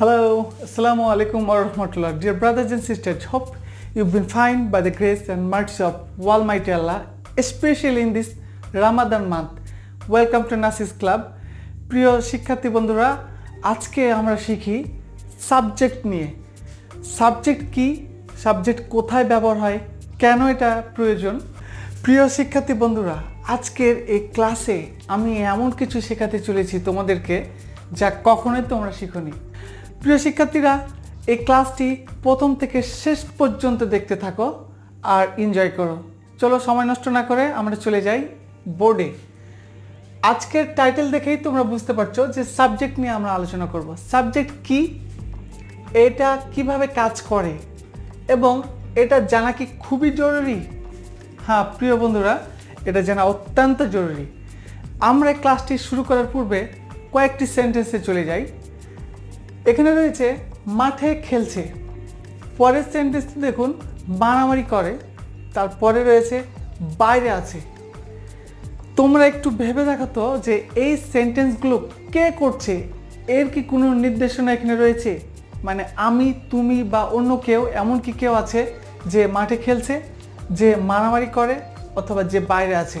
Hello, Assalamu alaikum wa rahmatullah. Dear brothers and sisters, hope you've been fine by the grace and mercy of Almighty Allah, especially in this Ramadan month. Welcome to Nasirs Club. প্রিয় শিক্ষার্থী বন্ধুরা, আজকে আমরা শিখি subject নিয়ে। Subject কি, subject কোথায় ব্যবহার হয়, কেন এটা প্রয়োজন। প্রিয় শিক্ষার্থী বন্ধুরা, আজকের এই ক্লাসে আমি এমন কিছু শেখাতে চলেছি তোমাদেরকে যা কখনোই তোমরা শিখোনি। প্রিয় শিক্ষার্থীরা, এই ক্লাসটি প্রথম থেকে শেষ পর্যন্ত দেখতে থাকো আর এনজয় করো। চলো সময় নষ্ট না করে আমরা চলে যাই বোর্ডে। আজকের টাইটেল দেখেই তোমরা বুঝতে পারছো যে সাবজেক্ট নিয়ে আমরা আলোচনা করব। সাবজেক্ট কি, এটা কিভাবে কাজ করে এবং এটা জানা কি খুবই জরুরি? হ্যাঁ প্রিয় বন্ধুরা, এটা জানা অত্যন্ত জরুরি। আমরা ক্লাসটি শুরু করার পূর্বে কয়েকটি সেন্টেন্সে চলে যাই। এখানে রয়েছে মাঠে খেলছে, পরের সেন্টেন্সটি দেখুন মারামারি করে, তারপরে রয়েছে বাইরে আছে। তোমরা একটু ভেবে দেখো তো যে এই সেন্টেন্সগুলো কে করছে, এর কি কোনো নির্দেশনা এখানে রয়েছে? মানে আমি, তুমি বা অন্য কেউ, এমন কি কেউ আছে যে মাঠে খেলছে, যে মারামারি করে অথবা যে বাইরে আছে?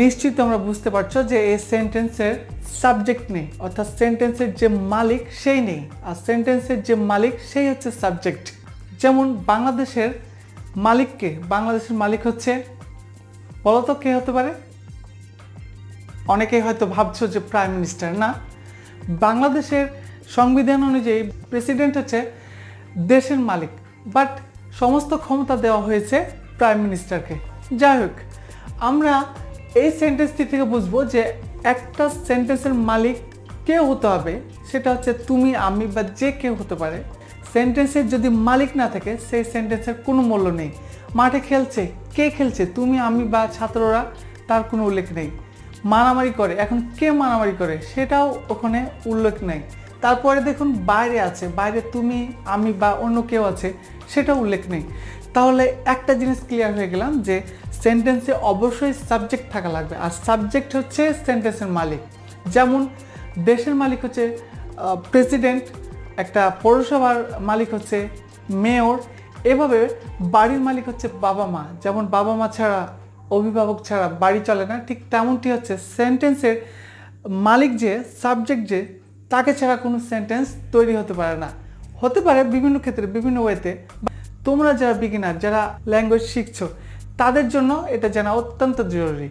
নিশ্চয়ই তোমরা বুঝতে পারছো যে এই সেন্টেন্সের সাবজেক্ট নেই, অর্থাৎ সেন্টেন্সের যে মালিক সেই নেই, আর সেন্টেন্সের যে মালিক সেই হচ্ছে সাবজেক্ট। যেমন বাংলাদেশের মালিককে, বাংলাদেশের মালিক হচ্ছে, বলো তো কে হতে পারে? অনেকেই হয়তো ভাবছো যে প্রাইম মিনিস্টার। না, বাংলাদেশের সংবিধান অনুযায়ী প্রেসিডেন্ট হচ্ছে দেশের মালিক, বাট সমস্ত ক্ষমতা দেওয়া হয়েছে প্রাইম মিনিস্টারকে। যাই হোক, আমরা এই সেন্টেন্সটি থেকে বুঝবো যে একটা সেন্টেন্সের মালিক কে হতে হবে, সেটা হচ্ছে তুমি, আমি বা যে কেউ হতে পারে। সেন্টেন্সের যদি মালিক না থাকে সেই সেন্টেন্সের কোনো মূল্য নেই। মাঠে খেলছে, কে খেলছে? তুমি, আমি বা ছাত্ররা, তার কোনো উল্লেখ নেই। মারামারি করে, এখন কে মারামারি করে সেটাও ওখানে উল্লেখ নেই। তারপরে দেখুন বাইরে আছে, বাইরে তুমি, আমি বা অন্য কেউ আছে, সেটা উল্লেখ নেই। তাহলে একটা জিনিস ক্লিয়ার হয়ে গেলাম যে সেন্টেন্সে অবশ্যই সাবজেক্ট থাকা লাগবে, আর সাবজেক্ট হচ্ছে সেন্টেন্সের মালিক। যেমন দেশের মালিক হচ্ছে প্রেসিডেন্ট, একটা পৌরসভার মালিক হচ্ছে মেয়র, এভাবে বাড়ির মালিক হচ্ছে বাবা মা। যেমন বাবা মা ছাড়া, অভিভাবক ছাড়া বাড়ি চলে না, ঠিক তেমনটি হচ্ছে সেন্টেন্সের মালিক যে সাবজেক্ট, যে তাকে ছাড়া কোনো সেন্টেন্স তৈরি হতে পারে না। হতে পারে বিভিন্ন ক্ষেত্রে, বিভিন্ন ওয়েতে। তোমরা যারা বিগিনার, যারা ল্যাঙ্গুয়েজ শিখছো, তাদের জন্য এটা জানা অত্যন্ত জরুরি।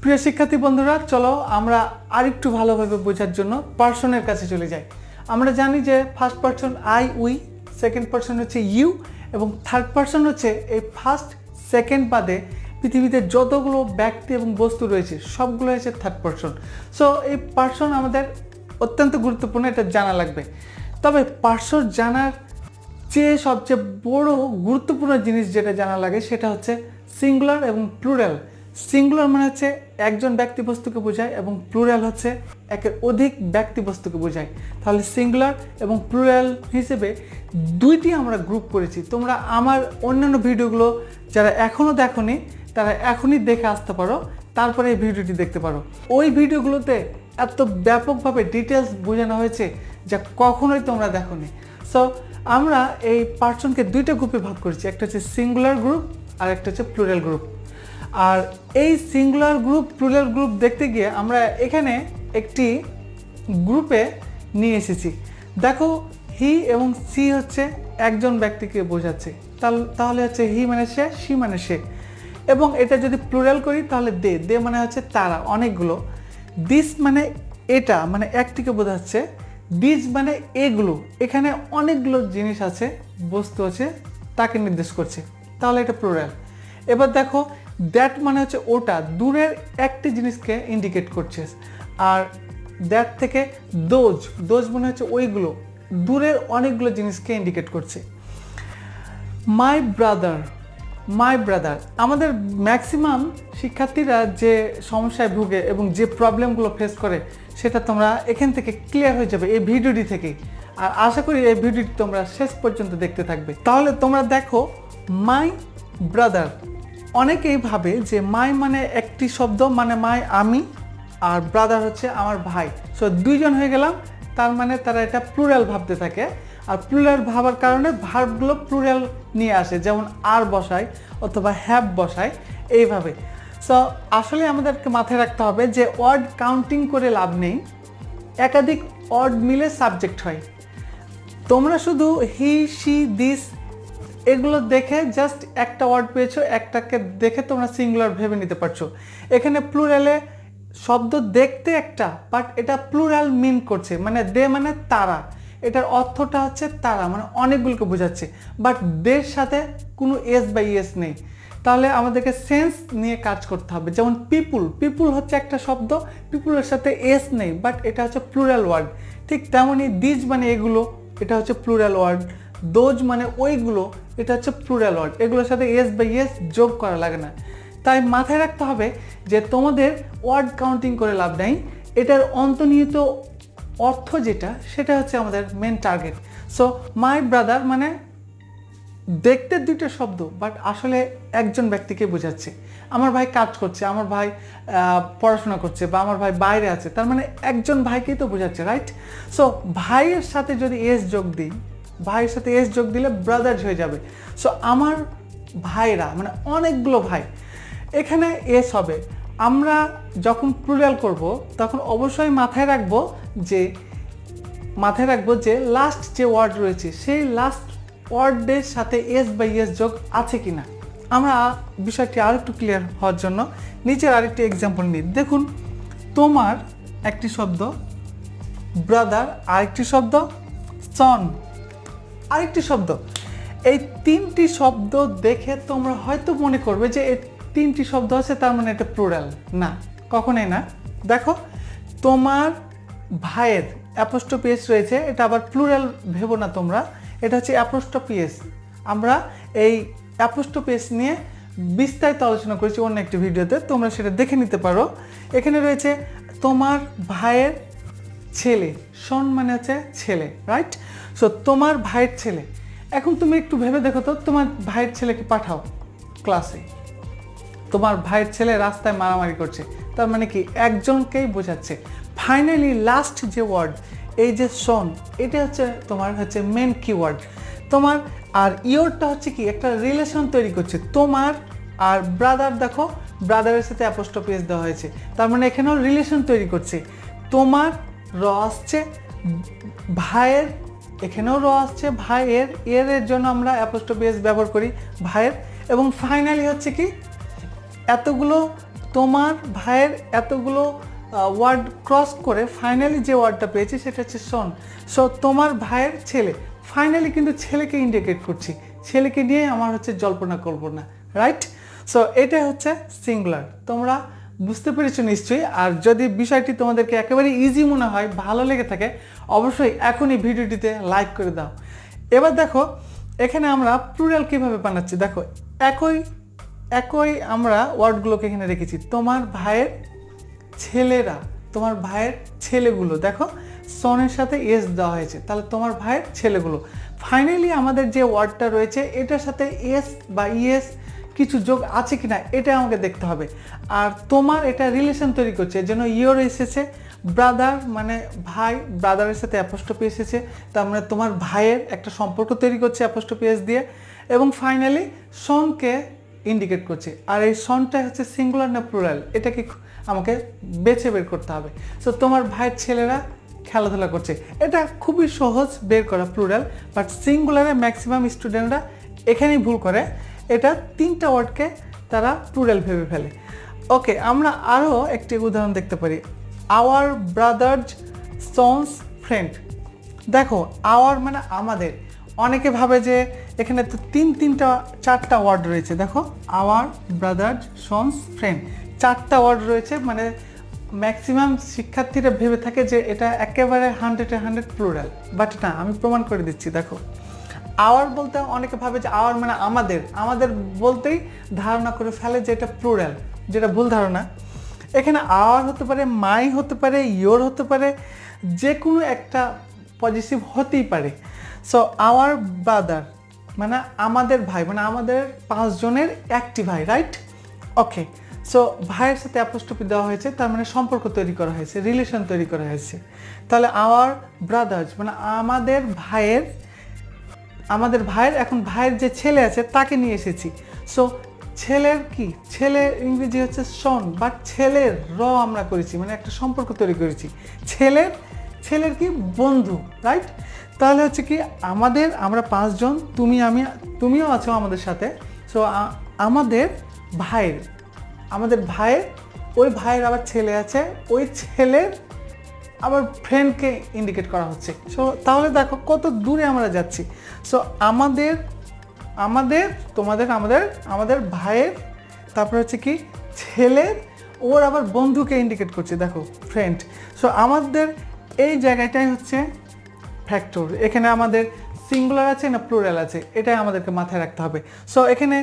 প্রিয় শিক্ষার্থী বন্ধুরা, চলো আমরা আরেকটু ভালোভাবে বোঝার জন্য পার্সনের কাছে চলে যাই। আমরা জানি যে first person I, we, second person হচ্ছে ইউ এবং থার্ড পার্সন হচ্ছে এই ফার্স্ট সেকেন্ড বাদে পৃথিবীতে যতগুলো ব্যক্তি এবং বস্তু রয়েছে সবগুলো হচ্ছে থার্ড পার্সন। সো এই পার্সন আমাদের অত্যন্ত গুরুত্বপূর্ণ, এটা জানা লাগবে। তবে পার্সন জানার চেয়ে সবচেয়ে বড় গুরুত্বপূর্ণ জিনিস যেটা জানা লাগে সেটা হচ্ছে সিঙ্গুলার এবং প্লুরাল। সিঙ্গুলার মানে হচ্ছে একজন ব্যক্তি বস্তুকে বোঝায় এবং প্লুরাল হচ্ছে একের অধিক ব্যক্তি বস্তুকে বোঝায়। তাহলে সিঙ্গুলার এবং প্লুরাল হিসেবে দুইটি আমরা গ্রুপ করেছি। তোমরা আমার অন্যান্য ভিডিওগুলো যারা এখনও দেখোনি তারা এখনই দেখে আসতে পারো, তারপরে এই ভিডিওটি দেখতে পারো। ওই ভিডিওগুলোতে এত ব্যাপকভাবে ডিটেলস বোঝানো হয়েছে যা কখনোই তোমরা দেখোনি। সো আমরা এই পার্সনকে দুইটা গ্রুপে ভাগ করেছি, একটা হচ্ছে সিঙ্গুলার গ্রুপ আর একটা হচ্ছে প্লুরাল গ্রুপ। আর এই সিঙ্গুলার গ্রুপ, প্লুরাল গ্রুপ দেখতে গিয়ে আমরা এখানে একটি গ্রুপে নিয়ে এসেছি। দেখো হি এবং সি হচ্ছে একজন ব্যক্তিকে বোঝাচ্ছে, তাহলে হচ্ছে হি মানে সে, সি মানে সে। এবং এটা যদি প্লুরাল করি তাহলে দে, দে মানে হচ্ছে তারা, অনেকগুলো। দিস মানে এটা, মানে একটিকে বোঝাচ্ছে। দিস মানে এগুলো, এখানে অনেকগুলো জিনিস আছে, বস্তু আছে, তাকে নির্দেশ করছে, তাহলে এটা প্লুরাল। এবার দেখো দ্যাট মানে হচ্ছে ওটা, দূরের একটি জিনিসকে ইন্ডিকেট করছে। আর দ্যাট থেকে দোজ, দোজ মানে হচ্ছে ওইগুলো, দূরের অনেকগুলো জিনিসকে ইন্ডিকেট করছে। My brother, my brother. আমাদের ম্যাক্সিমাম শিক্ষার্থীরা যে সমস্যায় ভুগে এবং যে প্রবলেমগুলো ফেস করে সেটা তোমরা এখান থেকে ক্লিয়ার হয়ে যাবে এই ভিডিওটি থেকে। আর আশা করি এই ভিডিওটি তোমরা শেষ পর্যন্ত দেখতে থাকবে। তাহলে তোমরা দেখো মাই ব্রাদার, অনেকেই ভাবে যে মাই মানে একটি শব্দ, মানে মাই আমি, আর ব্রাদার হচ্ছে আমার ভাই। সো দুইজন হয়ে গেলাম, তার মানে তারা এটা প্লুরাল ভাবতে থাকে আর প্লুরাল ভাবার কারণে ভার্বগুলো প্লুরাল নিয়ে আসে যেমন আর বসায় অথবা হ্যাভ বসায় এইভাবে সো আসলে আমাদেরকে মাথায় রাখতে হবে যে ওয়ার্ড কাউন্টিং করে লাভ নেই একাধিক ওয়ার্ড মিলে সাবজেক্ট হয় তোমরা শুধু হি শি দিস এগুলো দেখে জাস্ট একটা ওয়ার্ড পেয়েছো একটাকে দেখে তোমরা সিঙ্গুলার ভেবে নিতে পারছো এখানে প্লুরালে শব্দ দেখতে একটা বাট এটা প্লুরাল মিন করছে মানে দে মানে তারা এটার অর্থটা হচ্ছে তারা মানে অনেকগুলোকে বোঝাচ্ছে বাট দের সাথে কোনো এস বা ইএস নেই তাহলে আমাদেরকে সেন্স নিয়ে কাজ করতে হবে যেমন পিপুল পিপুল হচ্ছে একটা শব্দ পিপুলের সাথে এস নেই বাট এটা হচ্ছে প্লুরাল ওয়ার্ড ঠিক তেমনই দিজ মানে এগুলো এটা হচ্ছে প্লুরাল ওয়ার্ড দোজ মানে ওইগুলো এটা হচ্ছে প্লুরাল ওয়ার্ড এগুলোর সাথে এস বা ইএস যোগ করা লাগে না তাই মাথায় রাখতে হবে যে তোমাদের ওয়ার্ড কাউন্টিং করে লাভ নাই এটার অন্তর্নিহিত অর্থ যেটা সেটা হচ্ছে আমাদের main target so my brother মানে দেখতে দুইটা শব্দ বাট আসলে একজন ব্যক্তিকে বোঝাচ্ছে আমার ভাই কাজ করছে আমার ভাই পড়াশোনা করছে বা আমার ভাই বাইরে আছে তার মানে একজন ভাইকেই তো বোঝাচ্ছে রাইট সো ভাইয়ের সাথে যদি এস যোগ দিই ভাইয়ের সাথে এস যোগ দিলে ব্রাদার্স হয়ে যাবে সো আমার ভাইরা মানে অনেকগুলো ভাই এখানে এস হবে আমরা যখন প্লুরাল করব তখন অবশ্যই মাথায় রাখবো যে লাস্ট যে ওয়ার্ড রয়েছে সেই লাস্ট ওয়ার্ডের সাথে এস বাই এস যোগ আছে কিনা আমরা বিষয়টি আরও একটু ক্লিয়ার হওয়ার জন্য নিচের আরেকটি এক্সাম্পল নিই দেখুন তোমার একটি শব্দ ব্রাদার আরেকটি শব্দ সন আরেকটি শব্দ এই তিনটি শব্দ দেখে তোমরা হয়তো মনে করবে যে তিনটি শব্দ আছে তার মানে এটা প্লুরাল না কখনোই না দেখো তোমার ভাইয়ের অ্যাপোস্ট্রফি এস রয়েছে এটা আবার প্লুরাল ভেবো না তোমরা এটা হচ্ছে অ্যাপোস্ট্রফি এস আমরা এই অ্যাপোস্ট্রফি এস নিয়ে বিস্তারিত আলোচনা করেছি অন্য একটি ভিডিওতে তোমরা সেটা দেখে নিতে পারো এখানে রয়েছে তোমার ভাইয়ের ছেলে সন মানে হচ্ছে ছেলে রাইট সো তোমার ভাইয়ের ছেলে এখন তুমি একটু ভেবে দেখো তো তোমার ভাইয়ের ছেলেকে পাঠাও ক্লাসে তোমার ভাইয়ের ছেলে রাস্তায় মারামারি করছে তার মানে কি একজনকেই বোঝাচ্ছে ফাইনালি লাস্ট যে ওয়ার্ড এই যে সন এটা হচ্ছে তোমার হচ্ছে মেন কিওয়ার্ড তোমার আর ইয়োরটা হচ্ছে কি একটা রিলেশন তৈরি করছে তোমার আর ব্রাদার দেখো ব্রাদারের সাথে অ্যাপোস্ট্রফি এস দেওয়া হয়েছে তার মানে এখানেও রিলেশন তৈরি করছে তোমার র আসছে ভাইয়ের এখানেও র আসছে ভাইয়ের এর জন্য আমরা অ্যাপোস্ট্রফি এস ব্যবহার করি ভাইয়ের এবং ফাইনালি হচ্ছে কি এতগুলো তোমার ভাইয়ের এতগুলো ওয়ার্ড ক্রস করে ফাইনালি যে ওয়ার্ডটা পেয়েছি সেটা হচ্ছে সন সো তোমার ভাইয়ের ছেলে ফাইনালি কিন্তু ছেলেকে ইন্ডিকেট করছি ছেলেকে নিয়ে আমার হচ্ছে জল্পনা করবো না রাইট সো এটা হচ্ছে সিঙ্গুলার তোমরা বুঝতে পেরেছো নিশ্চয়ই আর যদি বিষয়টি তোমাদেরকে একেবারে ইজি মনে হয় ভালো লেগে থাকে অবশ্যই এখনই ভিডিওটিতে লাইক করে দাও এবার দেখো এখানে আমরা প্লুরাল কীভাবে বানাচ্ছি দেখো একই আমরা ওয়ার্ডগুলোকে এখানে রেখেছি তোমার ভাইয়ের ছেলেরা তোমার ভাইয়ের ছেলেগুলো দেখো সনের সাথে এস দেওয়া হয়েছে তাহলে তোমার ভাইয়ের ছেলেগুলো ফাইনালি আমাদের যে ওয়ার্ডটা রয়েছে এটার সাথে এস বা ইএস কিছু যোগ আছে কিনা এটা আমাকে দেখতে হবে আর তোমার এটা রিলেশন তৈরি করছে যেন ইয়োর এসেছে ব্রাদার মানে ভাই ব্রাদারের সাথে অ্যাপোস্ট্রফি এসেছে তার মানে তোমার ভাইয়ের একটা সম্পর্ক তৈরি করছে অ্যাপোস্ট্রফি এস দিয়ে এবং ফাইনালি সনকে ইন্ডিকেট করছে আর এই সনটা হচ্ছে সিঙ্গুলার না প্লুরাল এটাকে আমাকে বেছে বের করতে হবে সো তোমার ভাইয়ের ছেলেরা খেলাধুলা করছে এটা খুবই সহজ বের করা প্লুরাল বাট সিঙ্গুলারে ম্যাক্সিমাম স্টুডেন্টরা এখানেই ভুল করে এটা তিনটা ওয়ার্ডকে তারা প্লুরাল ভেবে ফেলে ওকে আমরা আরও একটি উদাহরণ দেখতে পারি আওয়ার ব্রাদার্স সন্স ফ্রেন্ড দেখো আওয়ার মানে আমাদের অনেকে ভাবে যে এখানে তো চারটা ওয়ার্ড রয়েছে দেখো আওয়ার ব্রাদার্স সন্স ফ্রেন্ড চারটা ওয়ার্ড রয়েছে মানে ম্যাক্সিমাম শিক্ষার্থীরা ভেবে থাকে যে এটা একেবারে 100% প্লুরাল বাট না আমি প্রমাণ করে দিচ্ছি দেখো আওয়ার বলতে অনেকে ভাবে যে আওয়ার মানে আমাদের বলতেই ধারণা করে ফেলে যে এটা প্লুরাল যেটা ভুল ধারণা এখানে আওয়ার হতে পারে মাই হতে পারে ইয়োর হতে পারে যে কোনো একটা পজিটিভ হতেই পারে সো আওয়ার ব্রাদার মানে আমাদের ভাই মানে আমাদের পাঁচজনের একটি ভাই রাইট ওকে সো ভাইয়ের সাথে অ্যাপোস্ট্রফি দেওয়া হয়েছে তার মানে সম্পর্ক তৈরি করা হয়েছে রিলেশন তৈরি করা হয়েছে তাহলে आवर ব্রাদার্স মানে আমাদের ভাইয়ের এখন ভাইয়ের যে ছেলে আছে তাকে নিয়ে এসেছি সো ছেলের কি ছেলে ইংরেজি হচ্ছে সন বাট ছেলের র আমরা করেছি মানে একটা সম্পর্ক তৈরি করেছি ছেলের কি বন্ধু রাইট তাহলে হচ্ছে কি আমাদের আমরা পাঁচজন তুমি আমি তুমিও আছো আমাদের সাথে সো আমাদের ভাইয়ের ওই ভাইয়ের আবার ছেলে আছে ওই ছেলের আবার ফ্রেন্ডকে ইন্ডিকেট করা হচ্ছে সো তাহলে দেখো কত দূরে আমরা যাচ্ছি সো আমাদের তোমাদের আমাদের ভাইয়ের তারপর হচ্ছে কি ছেলের ওর আবার বন্ধুকে ইন্ডিকেট করছে দেখো ফ্রেন্ড সো আমাদের এই জায়গাটাই হচ্ছে ফ্যাক্টর এখানে আমাদের সিঙ্গুলার আছে না প্লুরাল আছে এটাই আমাদেরকে মাথায় রাখতে হবে সো এখানে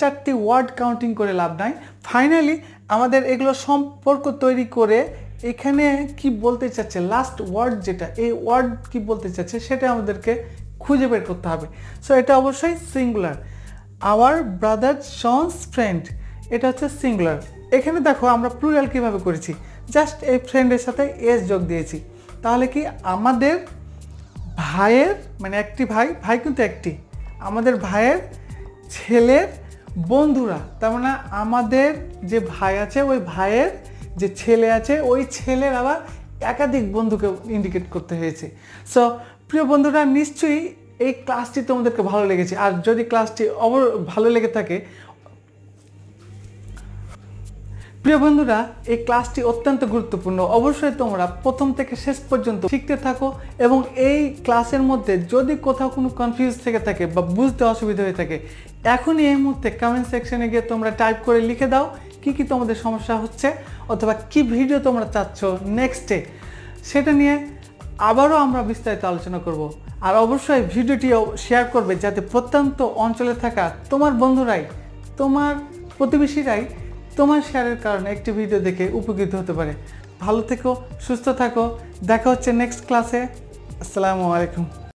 চারটি ওয়ার্ড কাউন্টিং করে লাভ নাই ফাইনালি আমাদের এগুলো সম্পর্ক তৈরি করে এখানে কি বলতে চাচ্ছে লাস্ট ওয়ার্ড যেটা এই ওয়ার্ড কি বলতে চাচ্ছে সেটা আমাদেরকে খুঁজে বের করতে হবে সো এটা অবশ্যই singular our brother sons friend এটা হচ্ছে সিঙ্গুলার এখানে দেখো আমরা প্লুরাল কিভাবে করেছি জাস্ট এই ফ্রেন্ডের সাথে এস যোগ দিয়েছি তাহলে কি আমাদের ভাইয়ের মানে একটি ভাই কিন্তু একটি আমাদের ভাইয়ের ছেলের বন্ধুরা তার মানে আমাদের যে ভাই আছে ওই ভাইয়ের যে ছেলে আছে ওই ছেলের আবার একাধিক বন্ধুকে ইন্ডিকেট করতে হয়েছে সো প্রিয় বন্ধুরা নিশ্চয়ই এই ক্লাসটি তোমাদেরকে ভালো লেগেছে আর যদি ক্লাসটি ভালো লেগে থাকে প্রিয় বন্ধুরা এই ক্লাসটি অত্যন্ত গুরুত্বপূর্ণ অবশ্যই তোমরা প্রথম থেকে শেষ পর্যন্ত শিখতে থাকো এবং এই ক্লাসের মধ্যে যদি কোথাও কোনো কনফিউজ থেকে থাকে বা বুঝতে অসুবিধা হয়ে থাকে এখনই এই মুহূর্তে কমেন্ট সেকশনে গিয়ে তোমরা টাইপ করে লিখে দাও কি তোমাদের সমস্যা হচ্ছে অথবা কি ভিডিও তোমরা চাচ্ছ নেক্সটে সেটা নিয়ে আবারও আমরা বিস্তারিত আলোচনা করব আর অবশ্যই ভিডিওটি শেয়ার করবে যাতে প্রত্যন্ত অঞ্চলে থাকা তোমার বন্ধুরাই তোমার প্রতিবেশীরাই তোমার শেয়ারের কারণে একটি ভিডিও দেখে উপকৃত হতে পারে ভালো থেকো সুস্থ থাকো দেখা হচ্ছে নেক্সট ক্লাসে আসসালামু আলাইকুম